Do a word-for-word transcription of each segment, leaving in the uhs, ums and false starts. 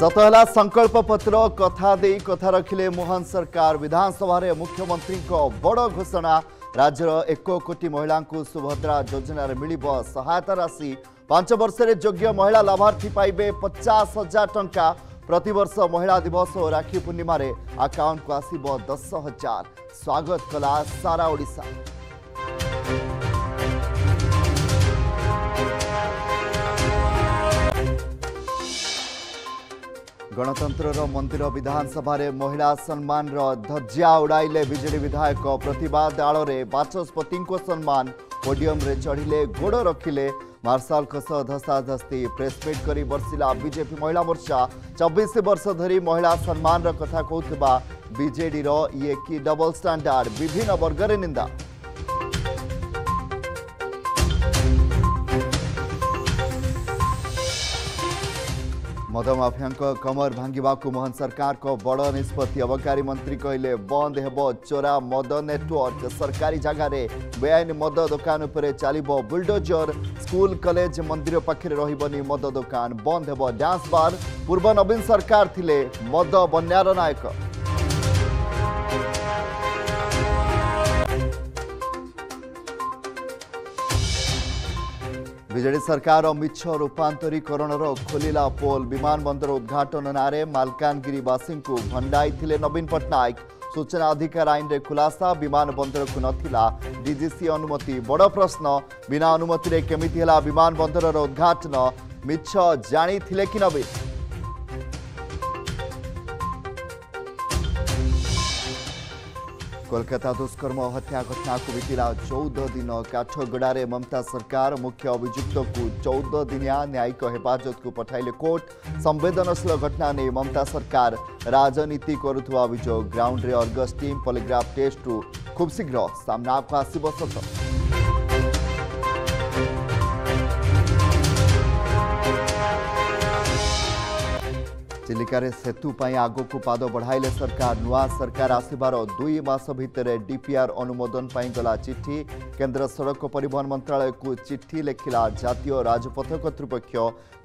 सतहला संकल्प पत्र कथा दे कथा रखिले मोहन सरकार विधानसभा रे मुख्यमंत्री को बड़ घोषणा राज्यर एक कोटी महिला को सुभद्रा योजना मिलिबो सहायता राशि पांच वर्ष रे योग्य महिला लाभार्थी पाइबे पचास हजार टंका प्रतिवर्ष महिला दिवस और राखी पूर्णिमा रे अकाउंट को आसीबो दस हजार स्वागत कला सारा ओडिशा। गणतंत्रर मंदिर विधानसभा रे महिला सम्मान रो धज्जिया उड़ाइले बीजेडी विधायक प्रतिवाद आलो रे बाचस्पति को सम्मान पोडियम रे चढ़िले गोड़ रखिले मार्शाल कस धसा धस्ती प्रेसमिट करी बर्षिला बीजेपी महिला मोर्चा चौबीस वर्ष धरी महिला सम्मान रो कथा कहउतबा बीजेडी रो ये की डबल स्टैंडर्ड विभिन्न वर्ग रे निंदा। मदमाफिया कमर भांगा मोहन सरकार को बड़ निष्पत्ति अबकारी मंत्री कहले बंद हेब चोरा मद नेटवर्क सरकारी जगार बेआईन मद दुकान पर चलो बुलडोजर स्कूल कॉलेज मंदिर पाखे रही मद दुकान बंद हेब डांस बार पूर्व नवीन सरकार थिले मद बन्यार नायक। बीजेडी सरकार मिछ रूपांतरीकरण खोलिला पोल विमान बंदर उद्घाटन नारे मलकानगिरीवासी को भंडाई नवीन पटनायक सूचना अधिकार आईन रे खुलासा विमान बंदर को नथिला डीजीसी अनुमति बड़ प्रश्न बिना अनुमति रे केमिति हला विमान बंदर उद्घाटन मिछ जानी थिले कि नवीन। कोलकाता दुष्कर्म हत्या घटना को बीतला चौदह दिन काठगोड़े ममता सरकार मुख्य अभियुक्त को चौदह दिनिया न्यायिक हेफाजत को पठाइले कोर्ट संवेदनशील घटना नहीं ममता सरकार राजनीति करुवा अभियोग ग्राउंड रे अर्गस टीम पॉलीग्राफ टेस्ट रु खूब शीघ्र सामना को आसीबो सत। चिलिकारे सेतु पर आगक पाद बढ़ाइले सरकार नुआ सरकार आसबार दुई मास भितरे डीपीआर अनुमोदन पर गला चिठी केंद्र सड़क परिवहन मंत्रालय को चिठी लिखिला जातीय राजपथ कर्तृपक्ष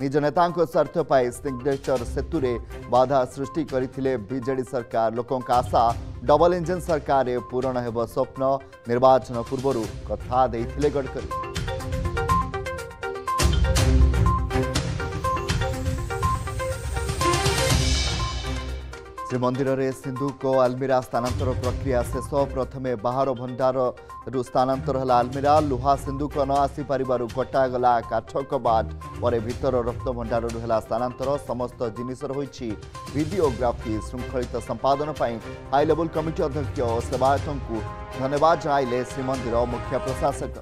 निज नेता स्वार्थ पर सिग्नेचर सेतु रे बाधा सृष्टि करथिले बीजेडी सरकार लोकों आशा डबल इंजन सरकार रे पूर्ण हेब स्वप्न निर्वाचन पूर्व कथा देथिले गडकरी। श्रीमंदिर में सिंधु को आलमीरा स्थानांतर प्रक्रिया शेष प्रथमे बाहर भंडार रु स्थानांतर है आलमीरा लुहा सिंधु को न आसी पारिबारु कटागला काठ कबाट पर भीतर रत्न भंडार है स्थानांतर समस्त जिनिसर होइछि वीडियोग्राफी श्रृंखलित संपादन पर हाई लेवल कमिटी अध्यक्ष और सेवायतों को धन्यवाद जनाइले श्रीमंदिर मुख्य प्रशासक।